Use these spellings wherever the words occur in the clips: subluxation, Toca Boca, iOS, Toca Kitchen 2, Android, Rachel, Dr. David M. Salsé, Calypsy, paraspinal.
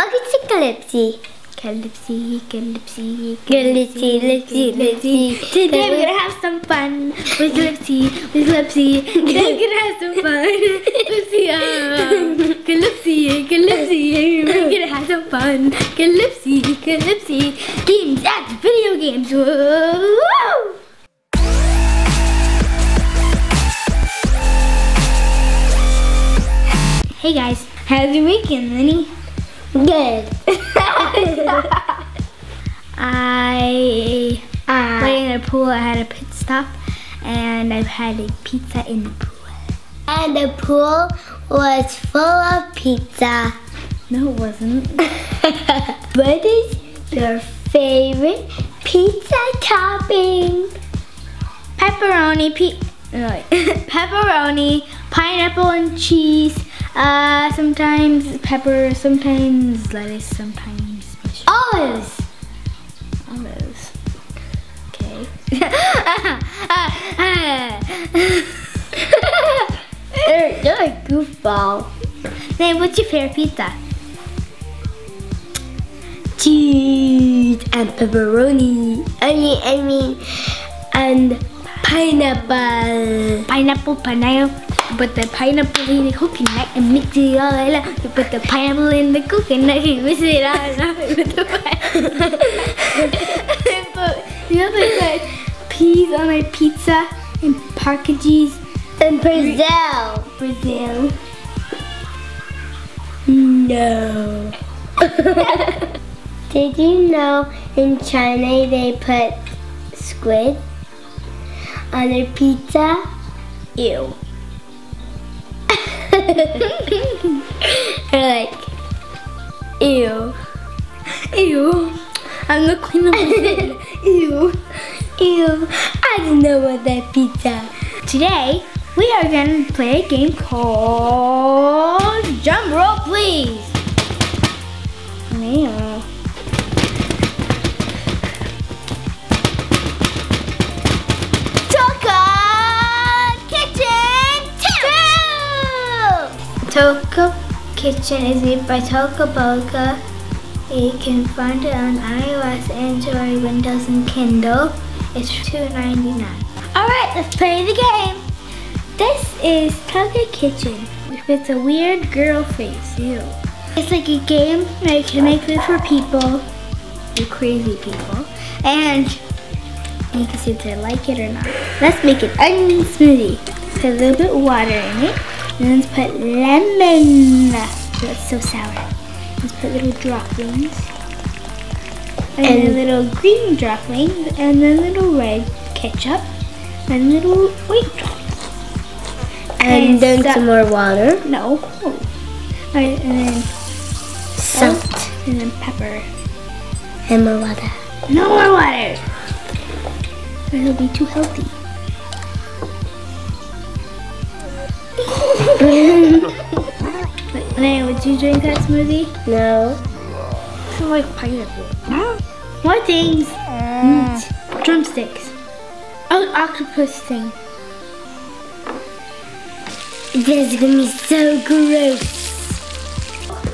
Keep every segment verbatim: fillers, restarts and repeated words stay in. Bakit si Calypsy? Calypsy, Calypsy, Calypsy, Calypsy, Calypsy. Today we're gonna have some fun with Calypsy, with Calypsy. Today we're gonna have some fun with Calypsy, Calypsy, Calypsy. We're gonna have some fun, Calypsy, Calypsy. Games and video games. Whoa! Hey guys, how's your weekend, Lenny? Good. I uh, played in a pool. I had a pit stop, and I've had a pizza in the pool. And the pool was full of pizza. No, it wasn't. What is your favorite pizza topping? Pepperoni, pe no, pepperoni, pineapple, and cheese. Uh, sometimes pepper, sometimes lettuce, sometimes mushroom. Olives! Olives. Okay. you're, you're a goofball. Now, what's your favorite pizza? Cheese and pepperoni. I mean, I mean, and pineapple. Pineapple, pineapple. Put the pineapple in the coconut and mix it all up. You put the pineapple in the coconut and mix it all up with the pineapple. You know they put peas on my pizza and parkages and Brazil. Brazil. No. Did you know in China they put squid on their pizza? Ew. They're like, ew, ew, I'm the queen of the ew, ew, I didn't know about that pizza. Today, we are going to play a game called, drum roll please. Wow. Toco Kitchen is made by Toca Boca. You can find it on iOS, Android, Windows, and Kindle. It's two ninety-nine. Alright, let's play the game. This is Toca Kitchen. It's a weird girl face. Ew. It's like a game where you can make food for people. You crazy people. And you can see if they like it or not. Let's make an onion smoothie. Put a little bit of water in it. And let's put lemon. That's so sour. Let's put little droplings. And, and a little green droplings. And then little red ketchup. And little white droplings. And, and then some more water. No. Oh. Alright, and then salt. salt. And then pepper. And more water. No more water. Or it'll be too healthy. Naya, would you drink that smoothie? No. I don't like pineapple. What things? Mm. Mm. Drumsticks. Oh, octopus thing. This is gonna be so gross.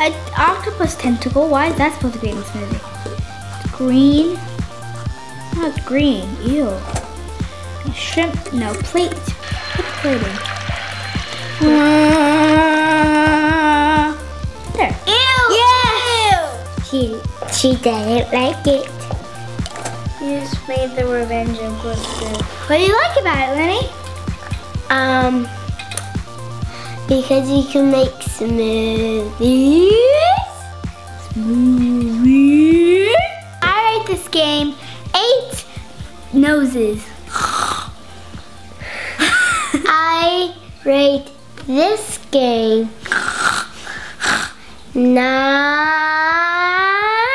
An octopus tentacle? Why is that supposed to be in the smoothie? It's green. It's not green. Ew. A shrimp. No, plate. What's plating? Uh, there. Ew! Yeah! She, she didn't like it. You just made the revenge of good food. What do you like about it, Lenny? Um, because you can make smoothies. Smoothies. I rate this game eight noses. I rate this game nine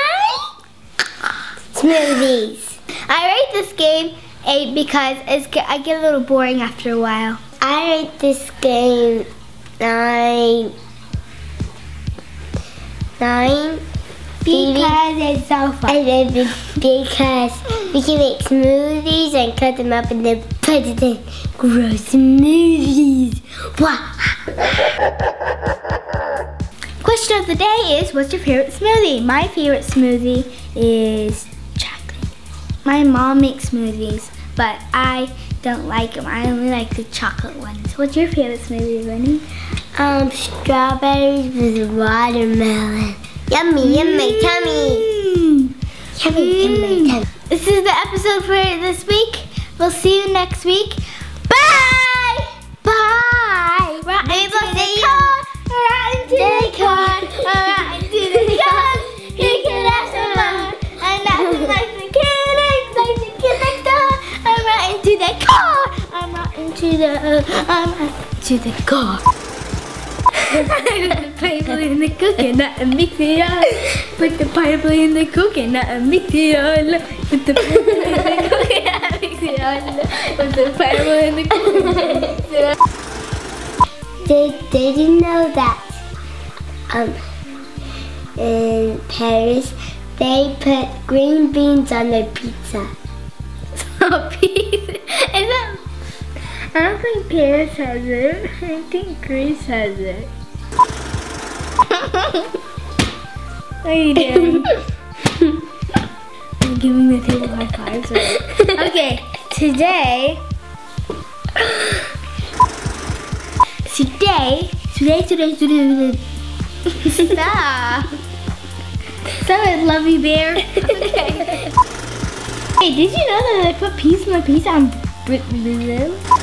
smoothies. I rate this game eight because it's I get a little boring after a while. I rate this game nine nine because it's so fun. I love it because we can make smoothies and cut them up and then put it in gross smoothies. Wow. Question of the day is, what's your favorite smoothie? My favorite smoothie is chocolate. My mom makes smoothies, but I don't like them. I only like the chocolate ones. What's your favorite smoothie, Lenny? Um, strawberries with watermelon. Yummy, yummy, mm. tummy. Yummy, mm. yummy, tummy. This is the episode for this week. We'll see you next week. Bye! Bye! Rotten to the car! Rotten to the car! Rotten to the car! You can ask for more. I'm nothing like mechanics. I think you like that. I'm rotten to the car! I'm rotten to the... Uh, I'm rotten to the car. Pineapple in the coconut and mix it all. Put the pineapple in the coconut and mix it all. Put the pineapple in the coconut and mix it all. Put the pineapple in the coconut and mix it all. Did, did you know that um, in Paris they put green beans on their pizza? So pizza? Is that... I don't think Paris has it. I think Greece has it. What are you doing? I'm giving the table high fives. Right? Okay, today, today, today, today, today, today. Stop. Stop it, lovey bear. Okay. Hey, did you know that I put peas in my pizza on Brazil?